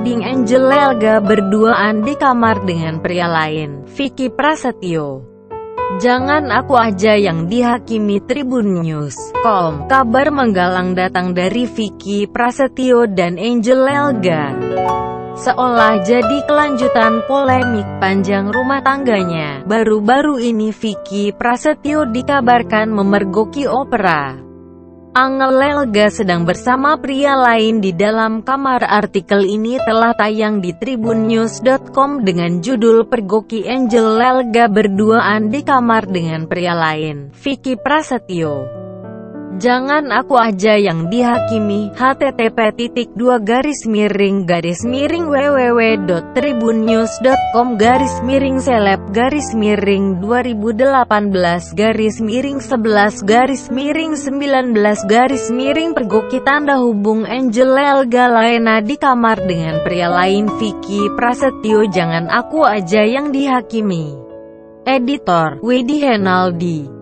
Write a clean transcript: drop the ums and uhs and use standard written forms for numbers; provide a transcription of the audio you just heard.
menuding Angel Lelga berduaan di kamar dengan pria lain, Vicky Prasetyo. Jangan aku aja yang dihakimi. Tribun News.com. Kabar menggalang datang dari Vicky Prasetyo dan Angel Lelga. Seolah jadi kelanjutan polemik panjang rumah tangganya, baru-baru ini Vicky Prasetyo dikabarkan memergoki opera. Angel Lelga sedang bersama pria lain di dalam kamar. Artikel ini telah tayang di tribunnews.com dengan judul "Pergoki Angel Lelga Berduaan di Kamar dengan Pria Lain, Vicky Prasetyo". Jangan aku aja yang dihakimi. http://www.tribunnews.com/seleb/2018/2019/pergoki Angel Lelga laena di kamar dengan pria lain, Vicky Prasetyo. Jangan aku aja yang dihakimi. Editor Widi Henaldi.